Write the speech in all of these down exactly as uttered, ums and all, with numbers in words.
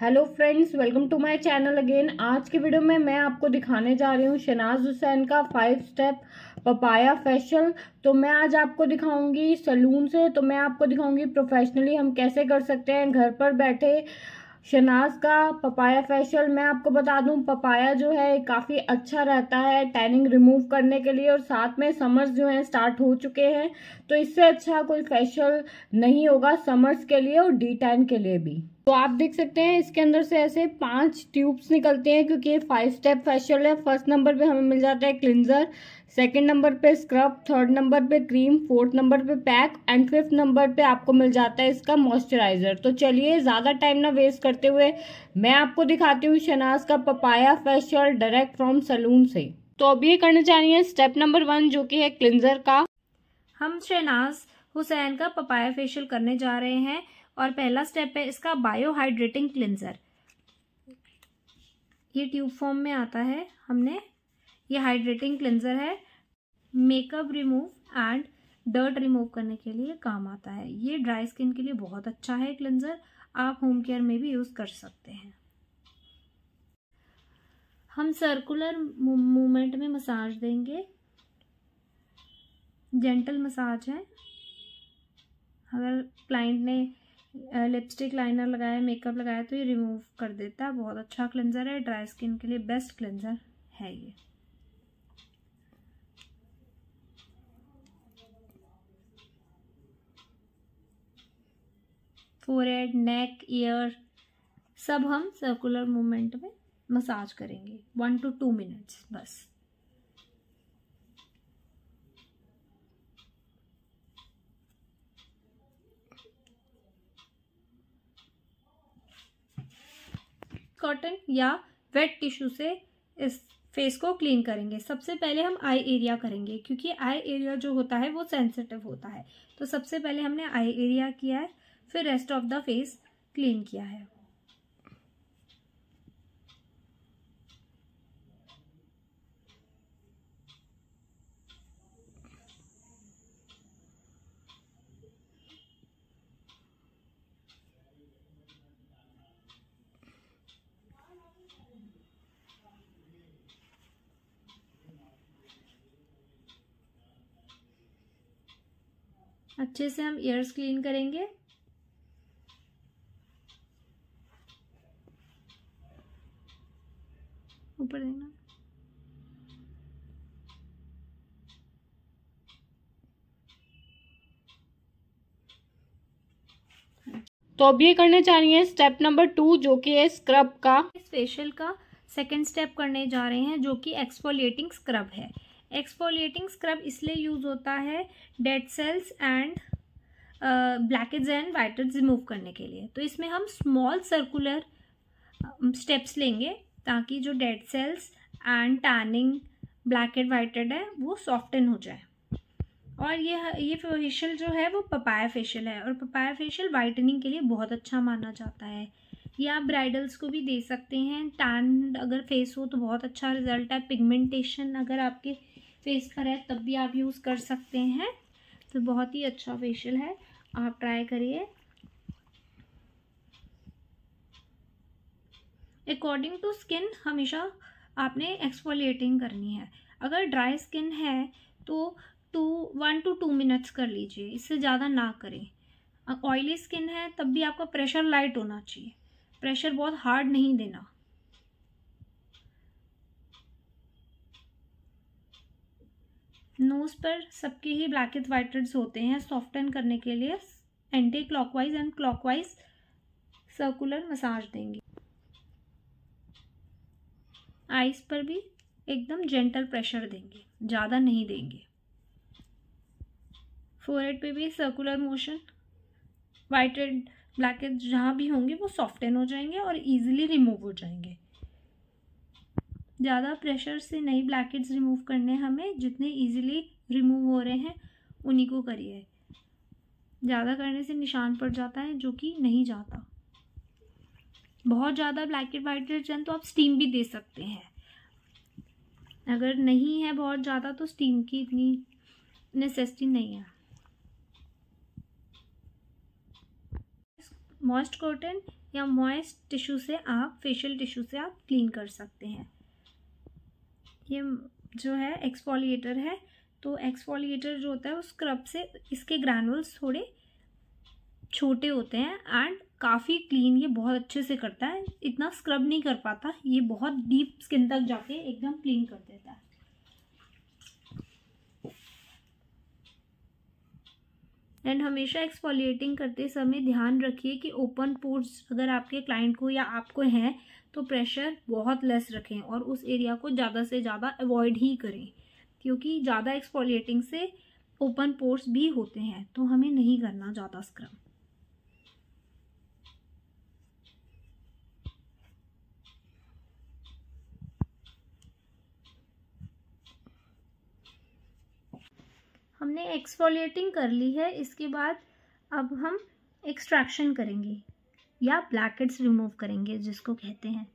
Hello friends, welcome to my channel again. आज के video में मैं आपको दिखाने जा रही हूँ शहनाज हुसैन का फाइव स्टेप पपाया फेशियल। तो मैं आज आपको दिखाऊंगी सलून से, तो मैं आपको दिखाऊंगी प्रोफेशनली हम कैसे कर सकते हैं घर पर बैठे शहनाज का पपाया फेशियल। मैं आपको बता दूं, पपाया जो है काफ़ी अच्छा रहता है टैनिंग रिमूव करने के लिए, और साथ में समर्स जो हैं स्टार्ट हो चुके हैं, तो इससे अच्छा कोई फेशियल नहीं होगा समर्स के लिए और डी टैन के लिए भी। तो आप देख सकते हैं इसके अंदर से ऐसे पांच ट्यूब्स निकलते हैं क्योंकि ये फाइव स्टेप फेशियल है। फर्स्ट नंबर पे हमें मिल जाता है क्लिंजर, सेकंड नंबर पे स्क्रब, थर्ड नंबर पे क्रीम, फोर्थ नंबर पे पैक एंड फिफ्थ नंबर पे आपको मिल जाता है इसका मॉइस्चराइजर। तो चलिए ज़्यादा टाइम ना वेस्ट करते हुए मैं आपको दिखाती हूँ शहनाज का papaya facial direct from salon से। तो अब ये करना चाहिए स्टेप नंबर वन जो कि है क्लिंजर का। हम शहनाज हुसैन का पपाया फेशियल करने जा रहे हैं और पहला स्टेप है इसका बायोहाइड्रेटिंग क्लिंजर। ये ट्यूब फॉर्म में आता है, हमने ये हाइड्रेटिंग क्लिंजर है makeup remove and dirt remove करने के लिए काम आता है। ये ड्राई स्किन के लिए बहुत अच्छा है क्लिंजर, आप होम केयर में भी यूज़ कर सकते हैं। हम सर्कुलर मूवमेंट में मसाज देंगे, जेंटल मसाज है। अगर क्लाइंट ने लिपस्टिक लाइनर लगाया, मेकअप लगाया तो ये रिमूव कर देता है। बहुत अच्छा क्लेंजर है, ड्राई स्किन के लिए बेस्ट क्लेंजर है ये। फोरहेड, नेक, ईयर सब हम सर्कुलर मूवमेंट में मसाज करेंगे वन टू टू मिनट्स बस। कॉटन या वेट टिश्यू से इस फेस को क्लीन करेंगे। सबसे पहले हम आई एरिया करेंगे क्योंकि आई एरिया जो होता है वो सेंसिटिव होता है, तो सबसे पहले हमने आई एरिया किया है, फिर rest of the face clean किया है। अच्छे से हम ईयर्स क्लीन करेंगे। ऊपर देखना, तो अब ये करने जा रही है स्टेप नंबर टू जो कि है स्क्रब का। इस फेशियल का सेकंड स्टेप करने जा रहे हैं जो कि एक्सफोलिएटिंग स्क्रब है। एक्सफोलिएटिंग स्क्रब इसलिए यूज़ होता है dead cells and blackheads and whiteheads remove करने के लिए। तो इसमें हम स्मॉल सर्कुलर स्टेप्स लेंगे ताकि जो dead cells and tanning blackheads whiteheads है वो सॉफ्टन हो जाए। और ये ये फेशियल जो है वो पपाया फेशियल है, और पपाया फेशियल वाइटनिंग के लिए बहुत अच्छा माना जाता है। ये आप ब्राइडल्स को भी दे सकते हैं। टैन अगर फेस हो तो बहुत अच्छा रिजल्ट है। पिगमेंटेशन अगर आपके फेस पर है तब भी आप यूज़ कर सकते हैं। तो बहुत ही अच्छा फेशियल है, आप ट्राई करिए। अकॉर्डिंग टू स्किन हमेशा आपने एक्सफोलिएटिंग करनी है। अगर ड्राई स्किन है तो two one to two minutes कर लीजिए, इससे ज़्यादा ना करें। ऑयली स्किन है तब भी आपका प्रेशर लाइट होना चाहिए, प्रेशर बहुत हार्ड नहीं देना। नोज़ पर सबके ही ब्लैकेज वाइटेड्स होते हैं, सॉफ्टन करने के लिए anti clockwise and clockwise circular massage देंगे। आईज पर भी एकदम जेंटल प्रेशर देंगे, ज़्यादा नहीं देंगे। फोरहेड पे भी सर्कुलर मोशन, वाइटेड ब्लैकेज जहाँ भी होंगे वो सॉफ्टन हो जाएंगे और इजीली रिमूव हो जाएंगे। ज़्यादा प्रेशर से नहीं ब्लैकेट्स रिमूव करने, हमें जितने इजीली रिमूव हो रहे हैं उन्हीं को करिए। ज़्यादा करने से निशान पड़ जाता है जो कि नहीं जाता। बहुत ज़्यादा ब्लैकेट वाइटेड्स हैं तो आप स्टीम भी दे सकते हैं। अगर नहीं है बहुत ज़्यादा तो स्टीम की इतनी नेसेसिटी नहीं है। मॉइस्ट कॉटन या मॉइस्ट टिश्यू से आप फेशियल टिश्यू से आप क्लीन कर सकते हैं। ये जो है एक्सफोलिएटर है, तो एक्सफोलिएटर जो होता है वो स्क्रब से इसके ग्रैनुल्स थोड़े छोटे होते हैं एंड काफ़ी क्लीन ये बहुत अच्छे से करता है। इतना स्क्रब नहीं कर पाता, ये बहुत डीप स्किन तक जाके एकदम क्लीन कर देता है। एंड हमेशा एक्सफोलिएटिंग करते समय ध्यान रखिए कि ओपन पोर्स अगर आपके क्लाइंट को या आपको हैं तो प्रेशर बहुत लेस रखें और उस एरिया को ज़्यादा से ज़्यादा अवॉइड ही करें, क्योंकि ज़्यादा एक्सफोलिएटिंग से ओपन पोर्स भी होते हैं तो हमें नहीं करना ज़्यादा स्क्रब। हमने एक्सफोलिएटिंग कर ली है, इसके बाद अब हम एक्सट्रैक्शन करेंगे या ब्लैकेट्स रिमूव करेंगे जिसको कहते हैं।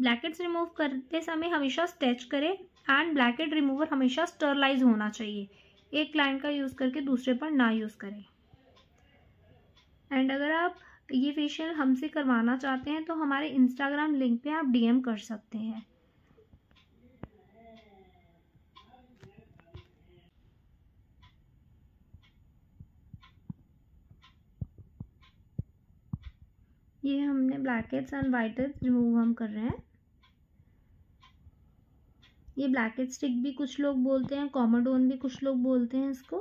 ब्लैकेट्स रिमूव करते समय हमेशा स्ट्रेच करें एंड ब्लैकेट रिमूवर हमेशा स्टरलाइज होना चाहिए, एक लाइन का यूज़ करके दूसरे पर ना यूज़ करें। एंड अगर आप ये फेशियल हमसे करवाना चाहते हैं तो हमारे इंस्टाग्राम लिंक पे आप डीएम कर सकते हैं। ये हमने ब्लैकेट्स एंड वाइटेट्स रिमूव हम कर रहे हैं। ये ब्लैकेट स्टिक भी कुछ लोग बोलते हैं, कॉमोडोन भी कुछ लोग बोलते हैं इसको।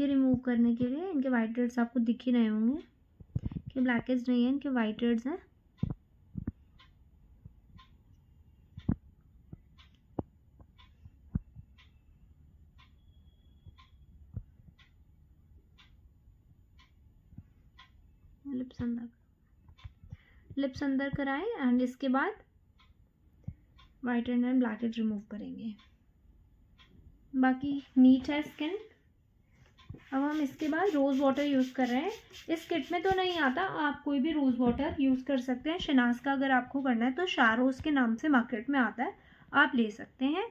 ये रिमूव करने के लिए इनके वाइटेट्स आपको दिख ही रहे होंगे कि ब्लैकेट्स नहीं है, इनके वाइटेट्स हैं। लिप्स अंदर लिप्स अंदर कराएं एंड इसके बाद वाइटन एंड ब्लैकेट रिमूव करेंगे। बाकी नीट है स्किन। अब हम इसके बाद रोज़ वाटर यूज़ कर रहे हैं। इस किट में तो नहीं आता, आप कोई भी रोज़ वाटर यूज़ कर सकते हैं। शहनाज़ का अगर आपको करना है तो शारोज़ के नाम से मार्केट में आता है, आप ले सकते हैं।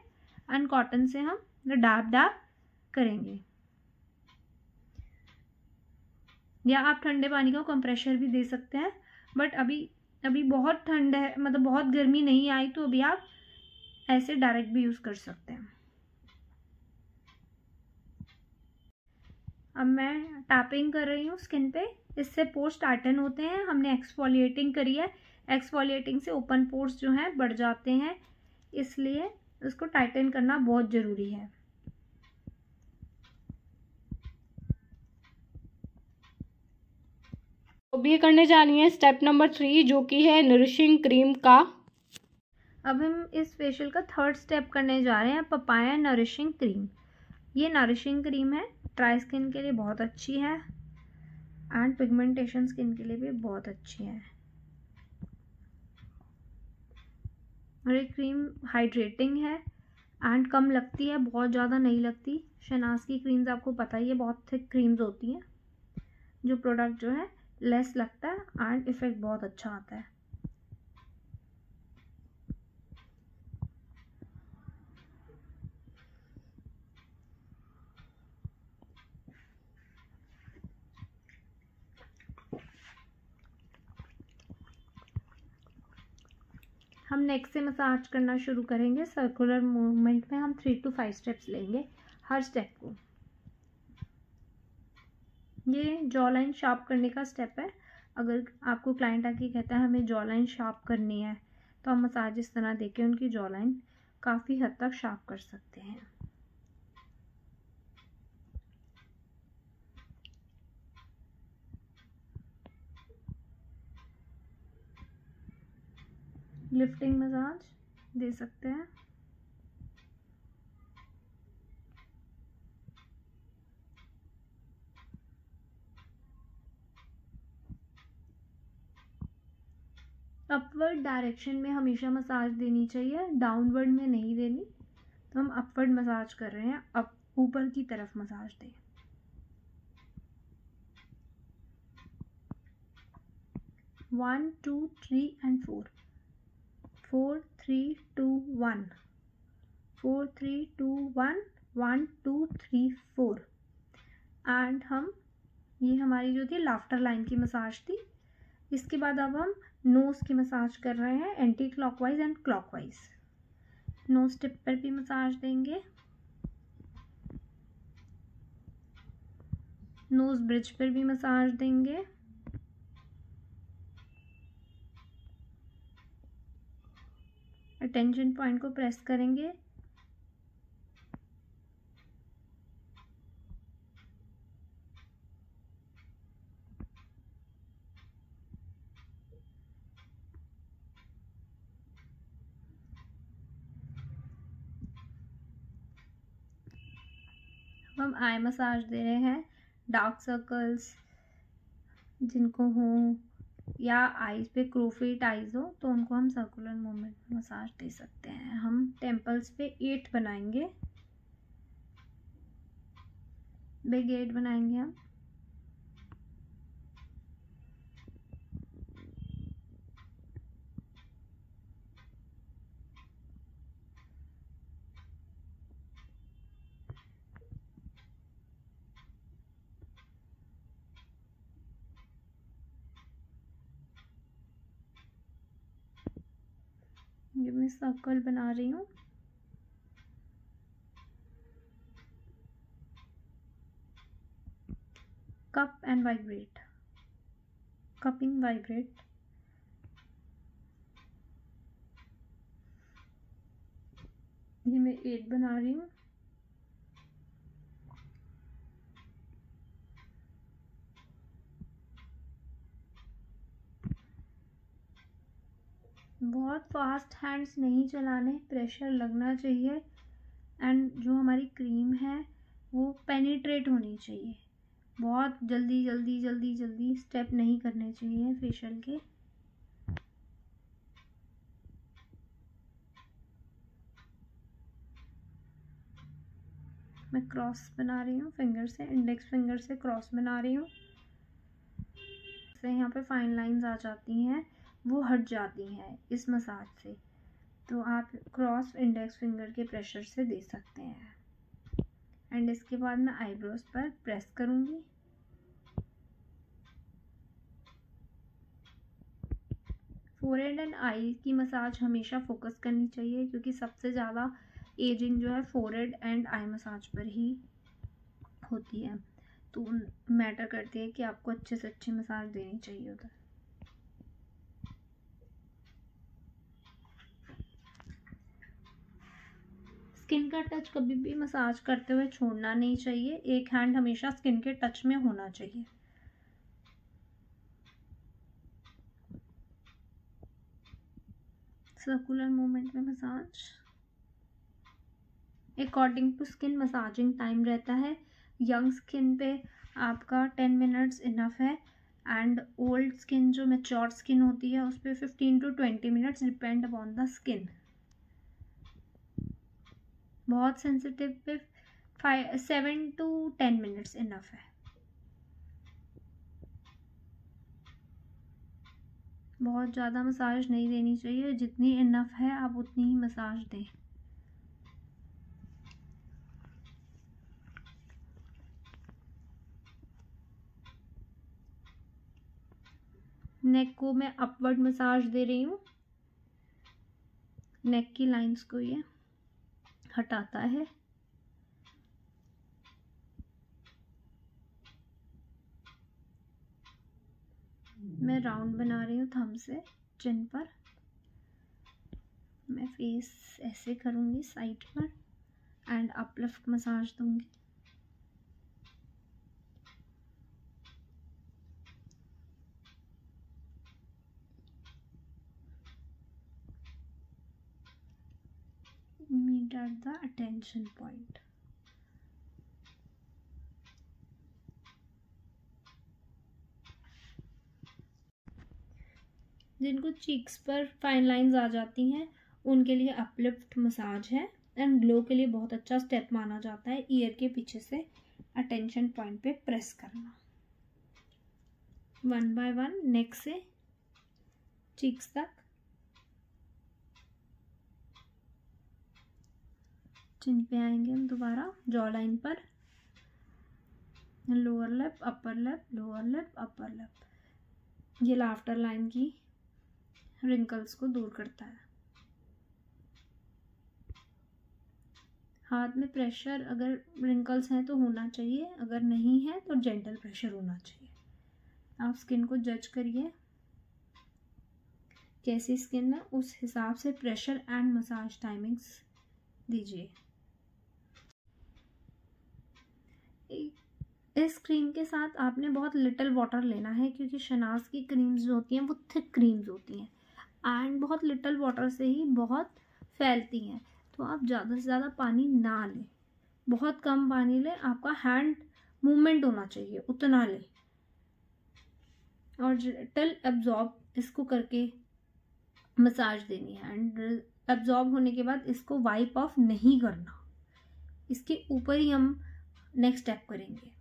एंड कॉटन से हम डैब डैब करेंगे या आप ठंडे पानी का कंप्रेशर भी दे सकते हैं, बट अभी अभी बहुत ठंड है, मतलब बहुत गर्मी नहीं आई तो अभी आप ऐसे डायरेक्ट भी यूज़ कर सकते हैं। अब मैं टैपिंग कर रही हूँ स्किन पे, इससे पोर्स टाइटन होते हैं। हमने एक्सफोलिएटिंग करी है, एक्सफोलिएटिंग से ओपन पोर्स जो हैं बढ़ जाते हैं, इसलिए उसको टाइटन करना बहुत ज़रूरी है। अब ये करने जा रही है स्टेप नंबर थ्री जो कि है नरिशिंग क्रीम का। अब हम इस फेशियल का थर्ड स्टेप करने जा रहे हैं, पपाया नरिशिंग क्रीम। ये नरिशिंग क्रीम है, ड्राई स्किन के लिए बहुत अच्छी है एंड पिगमेंटेशन स्किन के लिए भी बहुत अच्छी है। और ये क्रीम हाइड्रेटिंग है एंड कम लगती है, बहुत ज़्यादा नहीं लगती। शहनाज़ की क्रीम्स आपको पता ही है बहुत थिक क्रीम्स होती हैं, जो प्रोडक्ट जो है लेस लगता है एंड इफेक्ट बहुत अच्छा आता है। हम नेक से मसाज करना शुरू करेंगे। सर्कुलर मूवमेंट में हम थ्री टू फाइव स्टेप्स लेंगे हर स्टेप को। ये जॉ लाइन शार्प करने का स्टेप है। अगर आपको क्लाइंट आके कहता है हमें जॉ लाइन शार्प करनी है तो हम मसाज इस तरह देके उनकी जॉ लाइन काफ़ी हद तक शार्प कर सकते हैं। लिफ्टिंग मसाज दे सकते हैं। अपवर्ड डायरेक्शन में हमेशा मसाज देनी चाहिए, डाउनवर्ड में नहीं देनी। तो हम अपवर्ड मसाज कर रहे हैं, अब ऊपर की तरफ मसाज दें। One two three and four four three two one four three two one one two three four and हम ये हमारी जो थी लाफ्टर लाइन की मसाज थी इसके बाद अब हम नोज़ की मसाज कर रहे हैं anti clockwise and clockwise. Nose tip पर भी मसाज देंगे, नोज़ ब्रिज पर भी मसाज देंगे, अटेंशन पॉइंट को प्रेस करेंगे, हम आई मसाज दे रहे हैं। डार्क सर्कल्स जिनको हों या आईज पे क्रोफिट आइज हो तो उनको हम सर्कुलर मूवमेंट में मसाज दे सकते हैं। हम टेम्पल्स पे एट बनाएंगे, बिग एट बनाएंगे हम। ये मैं सर्कल बना रही हूँ, cup and vibrate, cupping vibrate. ये मैं एट बना रही हूँ, बहुत फास्ट हैंड्स नहीं चलाने, प्रेशर लगना चाहिए एंड जो हमारी क्रीम है वो पेनिट्रेट होनी चाहिए। बहुत जल्दी जल्दी जल्दी जल्दी स्टेप नहीं करने चाहिए फेशियल के। मैं क्रॉस बना रही हूँ फिंगर से, इंडेक्स फिंगर से क्रॉस बना रही हूँ। इससे यहाँ पे फाइन लाइंस आ जाती हैं, वो हट जाती हैं इस मसाज से, तो आप क्रॉस इंडेक्स फिंगर के प्रेशर से दे सकते हैं। एंड इसके बाद मैं आईब्रोज पर प्रेस करूँगी। फोरहेड एंड आई की मसाज हमेशा फोकस करनी चाहिए क्योंकि सबसे ज़्यादा एजिंग जो है फोरहेड एंड आई मसाज पर ही होती है, तो मैटर करती है कि आपको अच्छे से अच्छी मसाज देनी चाहिए उधर। स्किन का टच कभी भी मसाज करते हुए छोड़ना नहीं चाहिए, एक हैंड हमेशा स्किन के टच में होना चाहिए। सर्कुलर मूवमेंट में massage according to skin massaging time रहता है। यंग स्किन पे आपका टेन मिनट्स इनफ है एंड ओल्ड स्किन जो मैच्योर स्किन होती है उस पर fifteen to twenty minutes depend upon the skin. बहुत सेंसिटिव पे five seven to ten minutes enough है। बहुत ज़्यादा मसाज नहीं देनी चाहिए, जितनी इनफ है आप उतनी ही मसाज दें। नेक को मैं अपवर्ड मसाज दे रही हूँ, नेक की लाइंस को ये हटाता है। मैं राउंड बना रही हूँ थंब से चिन पर। मैं फेस ऐसे करूँगी साइड पर एंड अपलिफ्ट मसाज दूँगी। meet at the attention point. जिनको चीक्स पर फाइन लाइंस आ जाती हैं उनके लिए अपलिफ्ट मसाज है एंड ग्लो के लिए बहुत अच्छा स्टेप माना जाता है ईयर के पीछे से अटेंशन पॉइंट पे प्रेस करना। वन बाय वन नेक से चीक्स तक, चिन पे आएंगे हम दोबारा, जॉ लाइन पर, lower lip upper lip lower lip upper lip, ये लाफ्टर लाइन की रिंकल्स को दूर करता है। हाथ में प्रेशर, अगर रिंकल्स हैं तो होना चाहिए, अगर नहीं है तो जेंटल प्रेशर होना चाहिए। आप स्किन को जज करिए, कैसी स्किन है उस हिसाब से प्रेशर एंड मसाज टाइमिंग्स दीजिए। इस क्रीम के साथ आपने बहुत लिटिल वाटर लेना है, क्योंकि शहनाज की क्रीम्स जो होती हैं वो थिक क्रीम्स होती हैं एंड बहुत लिटिल वाटर से ही बहुत फैलती हैं। तो आप ज़्यादा से ज़्यादा पानी ना लें, बहुत कम पानी लें, आपका हैंड मूवमेंट होना चाहिए उतना लें, और लिटिल एब्जॉर्ब इसको करके मसाज देनी है। एंड एब्जॉर्ब होने के बाद इसको वाइप ऑफ नहीं करना, इसके ऊपर ही हम नेक्स्ट स्टेप करेंगे।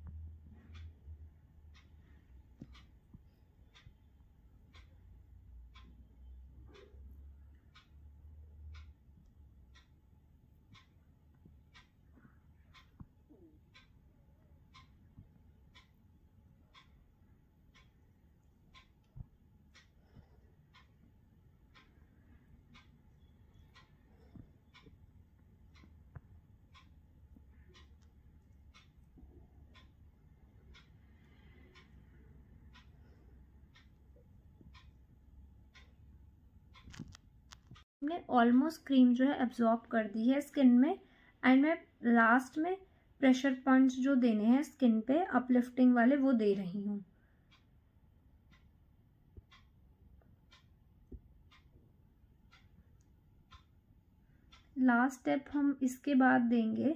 हमने ऑलमोस्ट क्रीम जो है एब्जॉर्ब कर दी है स्किन में। एंड मैं लास्ट में प्रेशर पॉइंट्स जो देने हैं स्किन पे अपलिफ्टिंग वाले वो दे रही हूँ। लास्ट स्टेप हम इसके बाद देंगे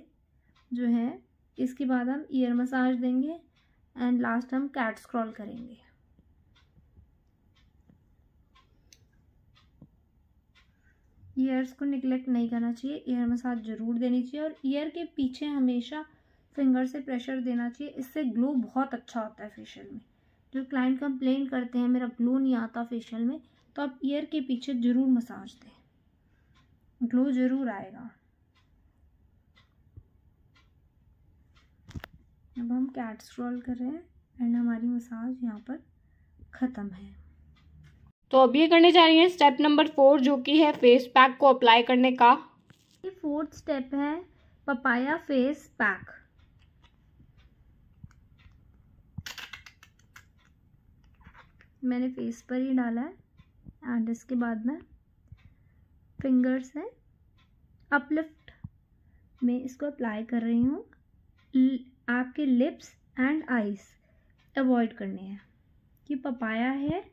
जो है, इसके बाद हम ईयर मसाज देंगे एंड लास्ट हम कैट स्क्रॉल करेंगे। ईयर्स को निगलेक्ट नहीं करना चाहिए, ईयर मसाज जरूर देनी चाहिए, और ईयर के पीछे हमेशा फिंगर से प्रेशर देना चाहिए। इससे ग्लो बहुत अच्छा आता है फेशियल में। जो क्लाइंट कंप्लेन करते हैं मेरा ग्लो नहीं आता फेशियल में, तो आप ईयर के पीछे जरूर मसाज दें, ग्लो जरूर आएगा। अब हम कैट स्क्रॉल कर रहे हैं एंड हमारी मसाज यहाँ पर ख़त्म है। तो अब ये करने जा रही हैं स्टेप नंबर फोर, जो कि है फेस पैक को अप्लाई करने का। ये फोर्थ स्टेप है पपाया फेस पैक। मैंने फेस पर ही डाला है एंड इसके बाद मैं फिंगर से अपलिफ्ट में इसको अप्लाई कर रही हूँ। आपके लिप्स एंड आईज अवॉइड करने हैं कि पपाया है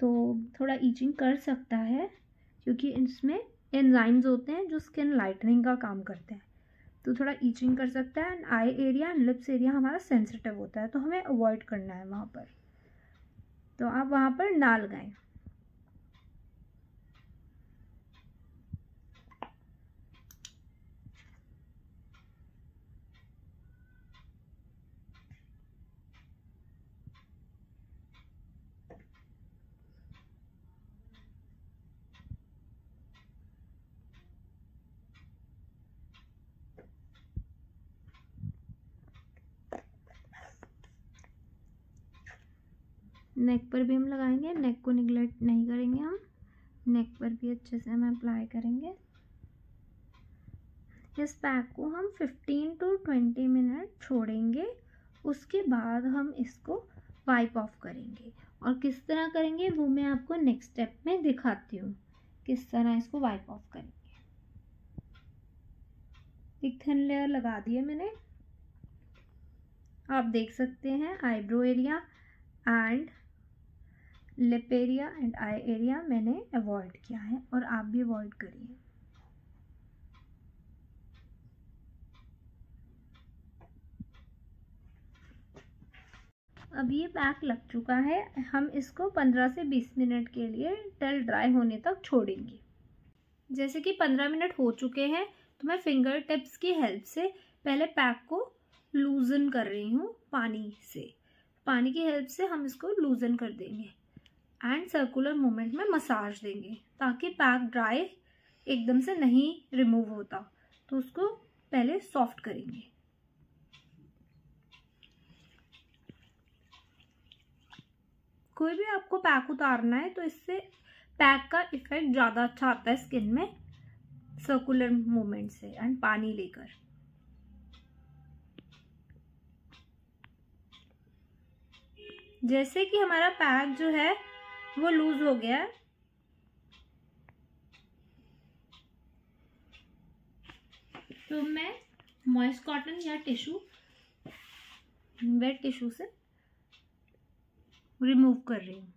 तो थोड़ा ईचिंग कर सकता है, क्योंकि इसमें एंजाइम्स होते हैं जो स्किन लाइटनिंग का काम करते हैं, तो थोड़ा ईचिंग कर सकता है। And eye area and lips area हमारा सेंसिटिव होता है, तो हमें अवॉइड करना है वहाँ पर, तो आप वहाँ पर ना लगाएं। नेक पर भी हम लगाएंगे, नेक को निगलेक्ट नहीं करेंगे हम, नेक पर भी अच्छे से हम अप्लाई करेंगे। इस पैक को हम फिफ्टीन टू ट्वेंटी मिनट छोड़ेंगे, उसके बाद हम इसको वाइप ऑफ करेंगे। और किस तरह करेंगे वो मैं आपको नेक्स्ट स्टेप में दिखाती हूँ, किस तरह इसको वाइप ऑफ करेंगे। एक थिन लेयर लगा दी है मैंने, आप देख सकते हैं। Eyebrow area and lip area and eye area मैंने अवॉइड किया है, और आप भी अवॉइड करिए। अब ये पैक लग चुका है, हम इसको पंद्रह से बीस मिनट के लिए टिल ड्राई होने तक छोड़ेंगे। जैसे कि पंद्रह मिनट हो चुके हैं, तो मैं फिंगर टिप्स की हेल्प से पहले पैक को लूजन कर रही हूँ पानी से। पानी की हेल्प से हम इसको लूजन कर देंगे एंड सर्कुलर मूवमेंट में मसाज देंगे, ताकि पैक ड्राई एकदम से नहीं रिमूव होता, तो उसको पहले सॉफ्ट करेंगे। कोई भी आपको पैक उतारना है तो इससे पैक का इफेक्ट ज़्यादा अच्छा आता है स्किन में सर्कुलर मूवमेंट से एंड पानी लेकर। जैसे कि हमारा पैक जो है वो लूज हो गया है, तो मैं मॉइस्ट कॉटन या टिश्यू, वेट टिश्यू से रिमूव कर रही हूँ।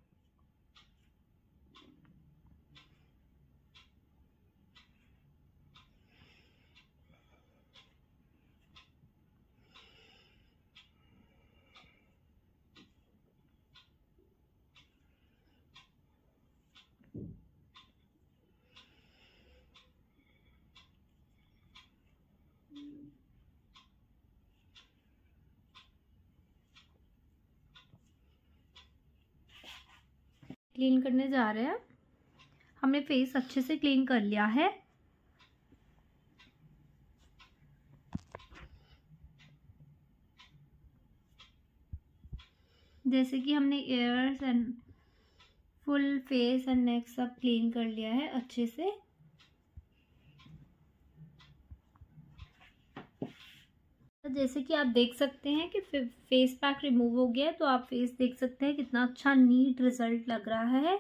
क्लीन करने जा रहे हैं, हमने फेस अच्छे से क्लीन कर लिया है। जैसे कि हमने ears and full face and neck सब क्लीन कर लिया है अच्छे से। जैसे कि आप देख सकते हैं कि फेस पैक रिमूव हो गया है, तो आप फेस देख सकते हैं कितना अच्छा नीट रिजल्ट लग रहा है।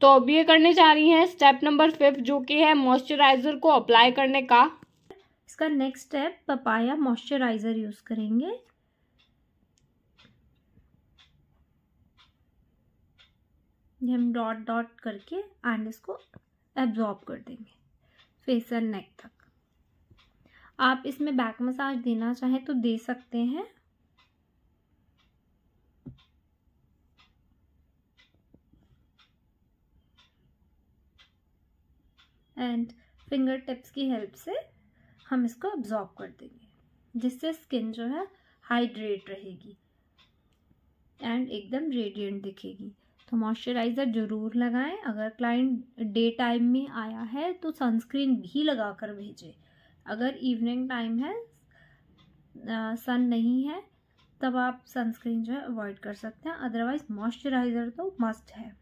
तो अब ये करने जा रही हैं स्टेप नंबर फिफ्थ, जो कि है मॉइस्चराइजर को अप्लाई करने का। इसका next step papaya moisturiser use करेंगे। ये हम डॉट डॉट करके एंड इसको एब्जॉर्ब कर देंगे फेस एंड नेक तक। आप इसमें बैक मसाज देना चाहें तो दे सकते हैं। एंड फिंगर टिप्स की हेल्प से हम इसको अब्जॉर्ब कर देंगे, जिससे स्किन जो है हाइड्रेट रहेगी एंड एकदम रेडिएंट दिखेगी। तो मॉइस्चराइज़र ज़रूर लगाएं। अगर क्लाइंट डे टाइम में आया है तो सनस्क्रीन भी लगाकर भेजें। अगर इवनिंग टाइम है, सन नहीं है, तब आप सनस्क्रीन जो है अवॉइड कर सकते हैं। अदरवाइज मॉइस्चराइज़र तो मस्ट है।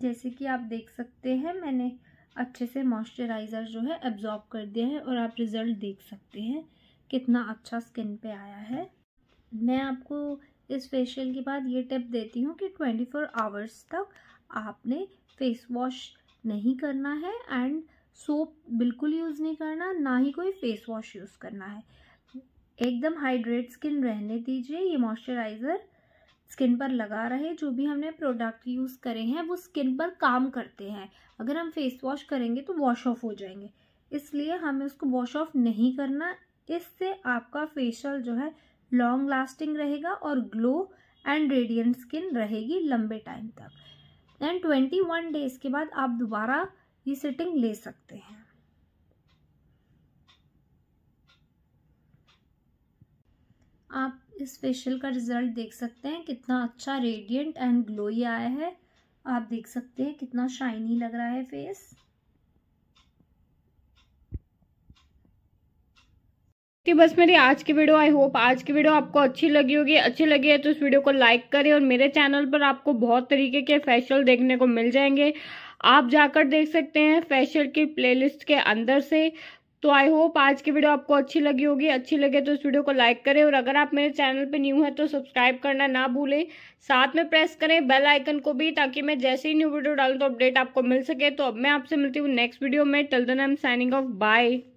जैसे कि आप देख सकते हैं मैंने अच्छे से मॉइस्चराइज़र जो है एब्जॉर्ब कर दिया है और आप रिज़ल्ट देख सकते हैं कितना अच्छा स्किन पे आया है। मैं आपको इस फेशियल के बाद ये टिप देती हूँ कि ट्वेंटी फोर आवर्स तक आपने फेस वॉश नहीं करना है एंड सोप बिल्कुल यूज़ नहीं करना, ना ही कोई फेस वॉश यूज़ करना है। एकदम हाइड्रेट स्किन रहने दीजिए। ये मॉइस्चराइज़र स्किन पर लगा रहे। जो भी हमने प्रोडक्ट यूज़ करे हैं वो स्किन पर काम करते हैं। अगर हम फेस वॉश करेंगे तो वॉश ऑफ हो जाएंगे, इसलिए हमें उसको वॉश ऑफ नहीं करना। इससे आपका फेशियल जो है लॉन्ग लास्टिंग रहेगा और ग्लो एंड रेडिएंट स्किन रहेगी लंबे टाइम तक। देन ट्वेंटी वन डेज के बाद आप दोबारा ये सेटिंग ले सकते हैं। आप इस फेशियल का रिजल्ट देख सकते हैं कितना अच्छा रेडिएंट एंड ग्लोई आया है। आप देख सकते हैं कितना शाइनी लग रहा है फेस। कि बस मेरी आज की वीडियो, आई होप आज की वीडियो आपको अच्छी लगी होगी। अच्छी लगी है तो इस वीडियो को लाइक करें और मेरे चैनल पर आपको बहुत तरीके के फेशियल देखने को मिल जाएंगे। आप जाकर देख सकते हैं फेशियल की प्लेलिस्ट के अंदर से। तो आई होप आज की वीडियो आपको अच्छी लगी होगी। अच्छी लगे तो इस वीडियो को लाइक करें और अगर आप मेरे चैनल पर न्यू हैं तो सब्सक्राइब करना ना भूलें। साथ में प्रेस करें बेल आइकन को भी, ताकि मैं जैसे ही न्यू वीडियो डालूँ तो अपडेट आपको मिल सके। तो अब मैं आपसे मिलती हूँ नेक्स्ट वीडियो में। Till then I am signing off, bye.